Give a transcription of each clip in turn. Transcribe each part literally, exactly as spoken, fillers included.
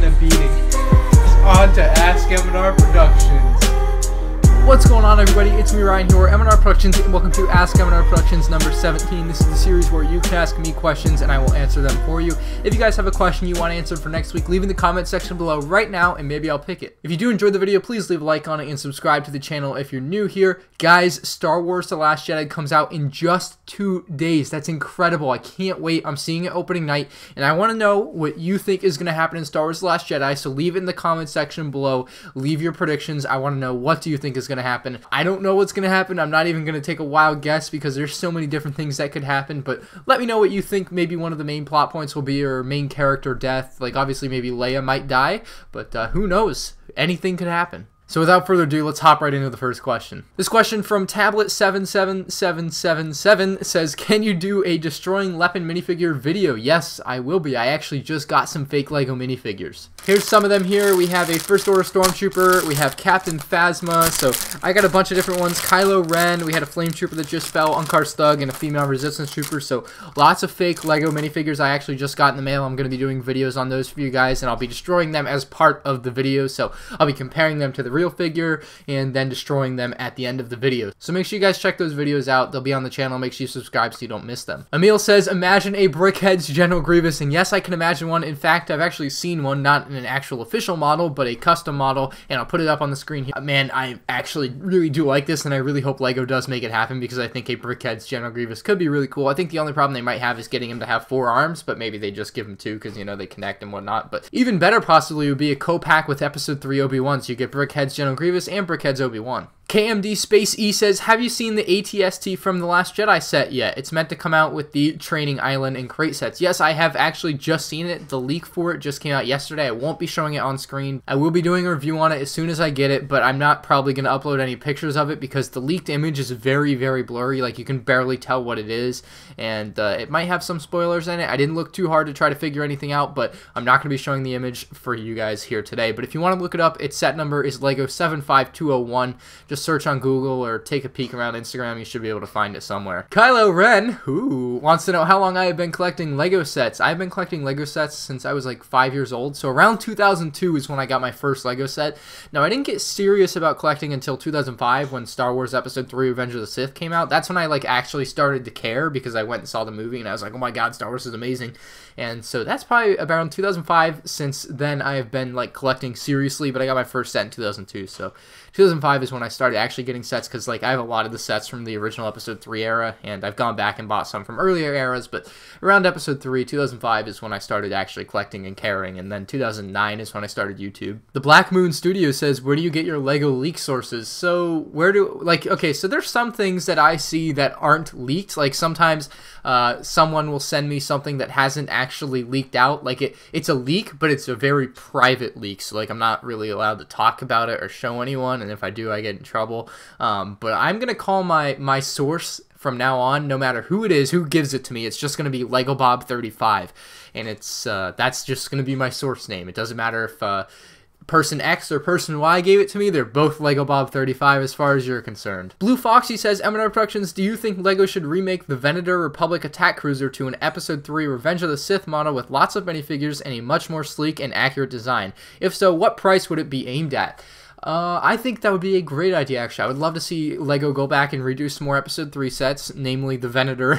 taking a beating. It's on to Ask M N R Productions. What's going on, everybody? It's me, Ryan, here, M N R Productions, and welcome to Ask M N R Productions number seventeen. This is the series where you can ask me questions and I will answer them for you. If you guys have a question you want answered for next week, leave in the comment section below right now and maybe I'll pick it. If you do enjoy the video, please leave a like on it and subscribe to the channel if you're new here. Guys, Star Wars The Last Jedi comes out in just two days. That's incredible. I can't wait. I'm seeing it opening night, and I want to know what you think is going to happen in Star Wars The Last Jedi, so leave it in the comment section below. Leave your predictions. I want to know, what do you think is going to happen? I don't know what's going to happen. I'm not even going to take a wild guess because there's so many different things that could happen, but let me know what you think. Maybe one of the main plot points will be or main character death. Like, obviously, maybe Leia might die, but uh, who knows? Anything could happen. So without further ado, let's hop right into the first question. This question from Tablet seven seven seven seven seven says, can you do a destroying Lepin minifigure video? Yes, I will be. I actually just got some fake LEGO minifigures. Here's some of them here. We have a First Order Stormtrooper. We have Captain Phasma. So I got a bunch of different ones. Kylo Ren. We had a Flame Trooper that just fell on Karstug and a female Resistance Trooper. So lots of fake LEGO minifigures I actually just got in the mail. I'm going to be doing videos on those for you guys, and I'll be destroying them as part of the video. So I'll be comparing them to the real figure and then destroying them at the end of the video. So make sure you guys check those videos out. They'll be on the channel. Make sure you subscribe so you don't miss them. Emil says, imagine a Brickheadz General Grievous. And yes, I can imagine one. In fact, I've actually seen one, not in an actual official model, but a custom model, and I'll put it up on the screen here. Man, I actually really do like this, and I really hope LEGO does make it happen because I think a Brickheadz General Grievous could be really cool. I think the only problem they might have is getting him to have four arms, but maybe they just give him two because, you know, they connect and whatnot. But even better possibly would be a co-pack with Episode three Obi-Wan, so you get Brickheadz General Grievous and Brickheadz Obi-Wan. K M D Space E says, have you seen the A T S T from The Last Jedi set yet? It's meant to come out with the Training Island and crate sets. Yes, I have actually just seen it. The leak for it just came out yesterday. I won't be showing it on screen. I will be doing a review on it as soon as I get it, but I'm not probably going to upload any pictures of it because the leaked image is very, very blurry. Like, you can barely tell what it is, and uh, it might have some spoilers in it. I didn't look too hard to try to figure anything out, but I'm not going to be showing the image for you guys here today. But if you want to look it up, its set number is LEGO seven five two oh one. Just search on Google or take a peek around Instagram. You should be able to find it somewhere. Kylo Ren, who wants to know how long I have been collecting LEGO sets. I've been collecting LEGO sets since I was like five years old. So around two thousand two is when I got my first LEGO set. Now, I didn't get serious about collecting until two thousand five when Star Wars Episode three Revenge of the Sith came out. That's when I like actually started to care because I went and saw the movie and I was like, oh my God, Star Wars is amazing. And so that's probably around two thousand five. Since then, I have been like collecting seriously, but I got my first set in two thousand two. So two thousand five is when I started actually getting sets because, like, I have a lot of the sets from the original Episode three era, and I've gone back and bought some from earlier eras, but around Episode three, two thousand five is when I started actually collecting and caring, and then two thousand nine is when I started YouTube. The Black Moon Studio says, where do you get your LEGO leak sources? So, where do, like, okay, so there's some things that I see that aren't leaked. Like, sometimes uh, someone will send me something that hasn't actually leaked out. Like, it, it's a leak, but it's a very private leak, so, like, I'm not really allowed to talk about it or show anyone, and if I do, I get in trouble. Um, but I'm going to call my, my source from now on, no matter who it is, who gives it to me. It's just going to be Lego Bob thirty-five, and it's uh, that's just going to be my source name. It doesn't matter if uh, person X or person Y gave it to me. They're both Lego Bob thirty-five as far as you're concerned. Blue Foxy says, M N R Productions, do you think LEGO should remake the Venator Republic Attack Cruiser to an Episode three Revenge of the Sith model with lots of minifigures and a much more sleek and accurate design? If so, what price would it be aimed at? Uh, I think that would be a great idea, actually. I would love to see LEGO go back and redo some more Episode three sets, namely the Venator.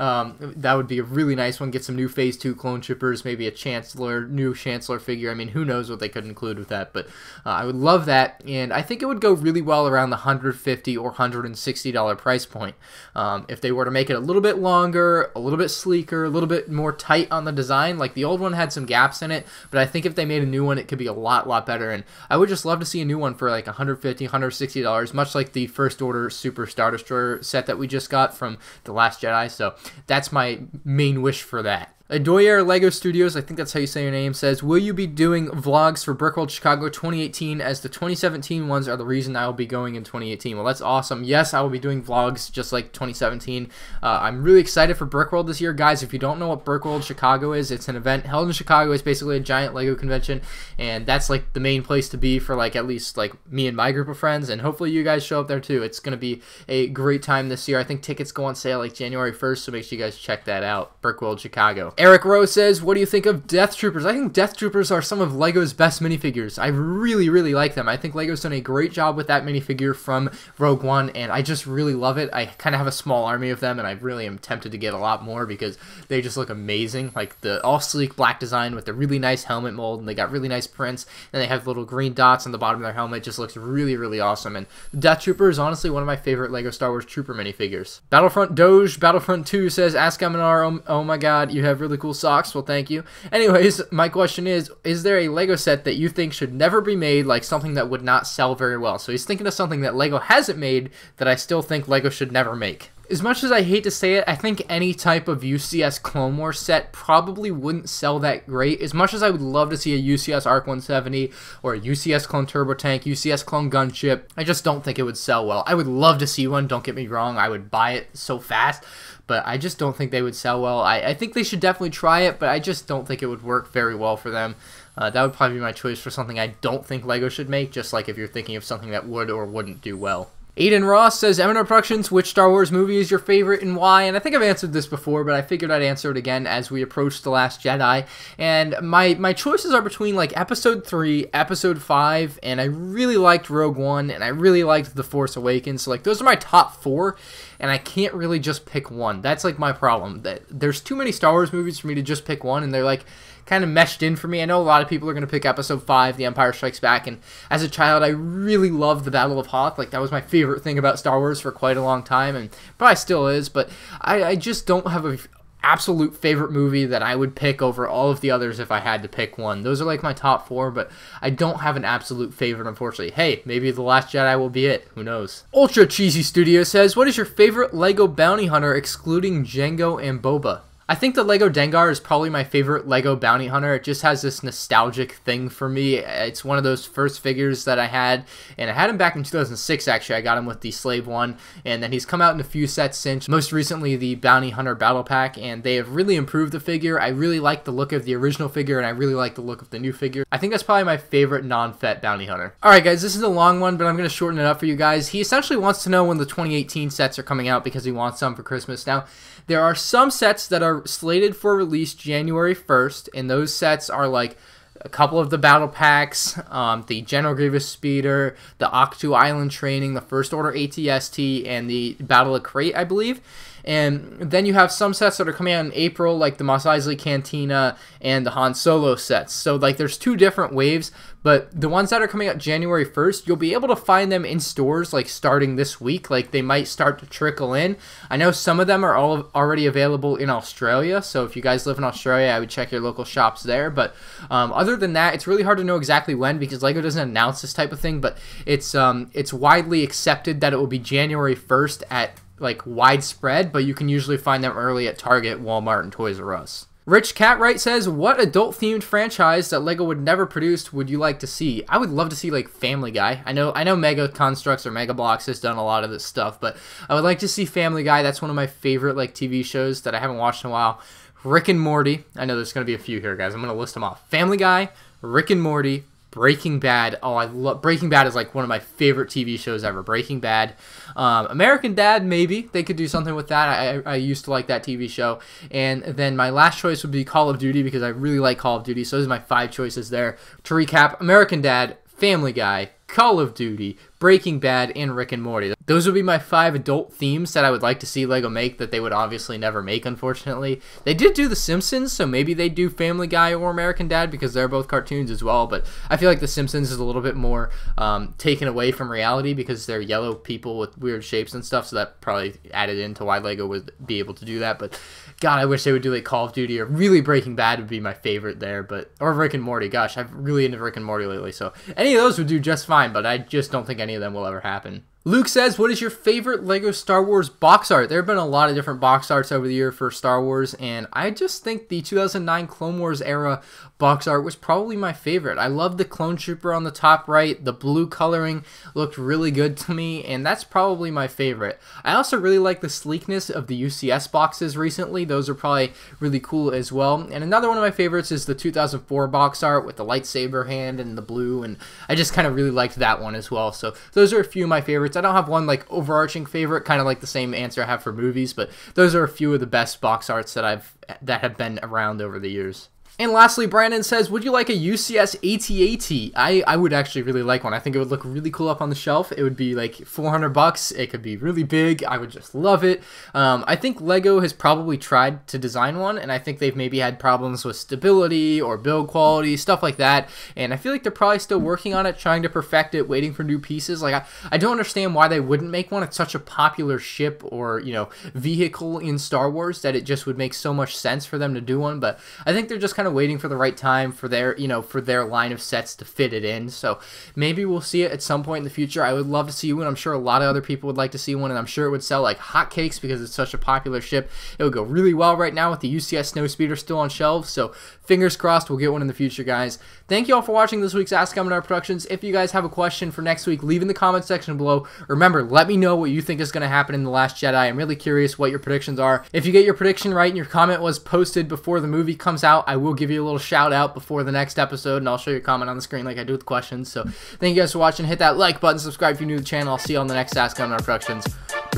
um, that would be a really nice one. Get some new Phase two Clone Troopers, maybe a Chancellor, new Chancellor figure. I mean, who knows what they could include with that, but uh, I would love that, and I think it would go really well around the one hundred fifty dollars or one hundred sixty dollars price point. Um, if they were to make it a little bit longer, a little bit sleeker, a little bit more tight on the design, like the old one had some gaps in it, but I think if they made a new one, it could be a lot, lot better, and I would just love to see a new one for like one hundred fifty dollars, one hundred sixty dollars, much like the First Order Super Star Destroyer set that we just got from The Last Jedi. So that's my main wish for that. Adoyer LEGO Studios, I think that's how you say your name, says, will you be doing vlogs for Brickworld Chicago twenty eighteen, as the twenty seventeen ones are the reason I will be going in twenty eighteen? Well, that's awesome. Yes, I will be doing vlogs just like twenty seventeen. Uh, I'm really excited for Brickworld this year. Guys, if you don't know what Brickworld Chicago is, it's an event held in Chicago. It's basically a giant LEGO convention, and that's like the main place to be for like at least like me and my group of friends, and hopefully you guys show up there too. It's going to be a great time this year. I think tickets go on sale like January first, so make sure you guys check that out. Brickworld Chicago. Eric Rowe says, what do you think of Death Troopers? I think Death Troopers are some of LEGO's best minifigures. I really, really like them. I think LEGO's done a great job with that minifigure from Rogue One, and I just really love it. I kind of have a small army of them, and I really am tempted to get a lot more because they just look amazing. Like the all-sleek black design with the really nice helmet mold, and they got really nice prints, and they have little green dots on the bottom of their helmet. It just looks really, really awesome, and Death Trooper is honestly one of my favorite LEGO Star Wars Trooper minifigures. Battlefront Doge, Battlefront two says, ask M N R, oh my god, you have really cool socks. Well, thank you. Anyways, my question is, is there a LEGO set that you think should never be made, like something that would not sell very well? So he's thinking of something that LEGO hasn't made that I still think LEGO should never make. As much as I hate to say it, I think any type of U C S Clone Wars set probably wouldn't sell that great. As much as I would love to see a U C S Arc one seventy or a U C S Clone Turbo Tank, U C S Clone Gunship, I just don't think it would sell well. I would love to see one, don't get me wrong, I would buy it so fast, but I just don't think they would sell well. I, I think they should definitely try it, but I just don't think it would work very well for them. Uh, that would probably be my choice for something I don't think LEGO should make, just like if you're thinking of something that would or wouldn't do well. Aiden Ross says, M N R Productions, which Star Wars movie is your favorite and why? And I think I've answered this before, but I figured I'd answer it again as we approach The Last Jedi. And my, my choices are between, like, Episode three, Episode five, and I really liked Rogue One, and I really liked The Force Awakens. So, like, those are my top four, and I can't really just pick one. That's, like, my problem. That there's too many Star Wars movies for me to just pick one, and they're, like, kind of meshed in for me. I know a lot of people are going to pick Episode five, The Empire Strikes Back, and as a child, I really loved the Battle of Hoth. Like, that was my favorite thing about Star Wars for quite a long time, and probably still is, but I, I just don't have a absolute favorite movie that I would pick over all of the others if I had to pick one. Those are like my top four, but I don't have an absolute favorite, unfortunately. Hey, maybe The Last Jedi will be it. Who knows? Ultra Cheesy Studio says, what is your favorite LEGO bounty hunter excluding Jango and Boba? I think the LEGO Dengar is probably my favorite LEGO bounty hunter. It just has this nostalgic thing for me. It's one of those first figures that I had, and I had him back in two thousand six, actually. I got him with the Slave One, and then he's come out in a few sets since, most recently the Bounty Hunter Battle Pack, and they have really improved the figure. I really like the look of the original figure, and I really like the look of the new figure. I think that's probably my favorite non-Fett bounty hunter. Alright guys, this is a long one, but I'm going to shorten it up for you guys. He essentially wants to know when the twenty eighteen sets are coming out because he wants some for Christmas. Now, there are some sets that are slated for release January first, and those sets are like a couple of the battle packs, um, the General Grievous speeder, the Octu Island training, the First Order A T S T, and the Battle of Crate, I believe. And then you have some sets that are coming out in April, like the Mos Eisley Cantina and the Han Solo sets. So, like, there's two different waves, but the ones that are coming out January first, you'll be able to find them in stores, like, starting this week. Like, they might start to trickle in. I know some of them are all already available in Australia, so if you guys live in Australia, I would check your local shops there. But um, other than that, it's really hard to know exactly when because LEGO doesn't announce this type of thing, but it's, um, it's widely accepted that it will be January first at like widespread, but you can usually find them early at Target, Walmart, and Toys R Us. Rich Catwright says, what adult-themed franchise that LEGO would never produce would you like to see? I would love to see, like, Family Guy. I know I know Mega Constructs or Mega Bloks has done a lot of this stuff, but I would like to see Family Guy. That's one of my favorite, like, T V shows that I haven't watched in a while. Rick and Morty. I know there's going to be a few here, guys. I'm going to list them off. Family Guy, Rick and Morty, Breaking Bad. Oh, I love Breaking Bad is like one of my favorite T V shows ever. Breaking Bad, um, American Dad, maybe they could do something with that. I, I used to like that T V show. And then my last choice would be Call of Duty because I really like Call of Duty. So those are my five choices there. To recap, American Dad, Family Guy, Call of Duty, Breaking Bad, and Rick and Morty. Those would be my five adult themes that I would like to see LEGO make that they would obviously never make, unfortunately. They did do The Simpsons, so maybe they do Family Guy or American Dad because they're both cartoons as well, but I feel like The Simpsons is a little bit more um, taken away from reality because they're yellow people with weird shapes and stuff, so that probably added into why LEGO would be able to do that, but God, I wish they would do like Call of Duty or really Breaking Bad would be my favorite there, but or Rick and Morty. Gosh, I've really into Rick and Morty lately, so any of those would do just fine, but I just don't think any of them will ever happen. Luke says, what is your favorite LEGO Star Wars box art? There have been a lot of different box arts over the year for Star Wars, and I just think the two thousand nine Clone Wars era box art was probably my favorite. I love the Clone Trooper on the top right. The blue coloring looked really good to me, and that's probably my favorite. I also really like the sleekness of the U C S boxes recently. Those are probably really cool as well. And another one of my favorites is the two thousand four box art with the lightsaber hand and the blue, and I just kind of really liked that one as well. So those are a few of my favorites. favorites. I don't have one like overarching favorite, kind of like the same answer I have for movies, but those are a few of the best box arts that I've that have been around over the years. And lastly, Brandon says, would you like a U C S A T S T? I, I would actually really like one. I think it would look really cool up on the shelf. It would be like four hundred bucks. It could be really big. I would just love it. Um, I think LEGO has probably tried to design one, and I think they've maybe had problems with stability or build quality, stuff like that. And I feel like they're probably still working on it, trying to perfect it, waiting for new pieces. Like I, I don't understand why they wouldn't make one. It's such a popular ship or, you know, vehicle in Star Wars that it just would make so much sense for them to do one. But I think they're just kind of of waiting for the right time for their, you know, for their line of sets to fit it in. So maybe we'll see it at some point in the future. I would love to see one. I'm sure a lot of other people would like to see one, and I'm sure it would sell like hotcakes because it's such a popular ship. It would go really well right now with the U C S Snowspeeder still on shelves. So fingers crossed we'll get one in the future, guys. Thank you all for watching this week's Ask M N R Productions. If you guys have a question for next week, leave in the comment section below. Remember, let me know what you think is going to happen in The Last Jedi. I'm really curious what your predictions are. If you get your prediction right and your comment was posted before the movie comes out, I will give you a little shout out before the next episode, and I'll show your comment on the screen like I do with questions. So thank you guys for watching. Hit that like button, subscribe if you're new to the channel. I'll see you on the next Ask M N R Productions.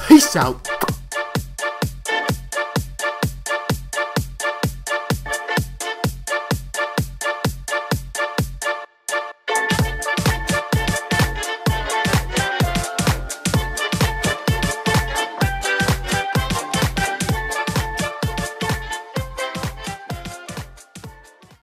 Peace out.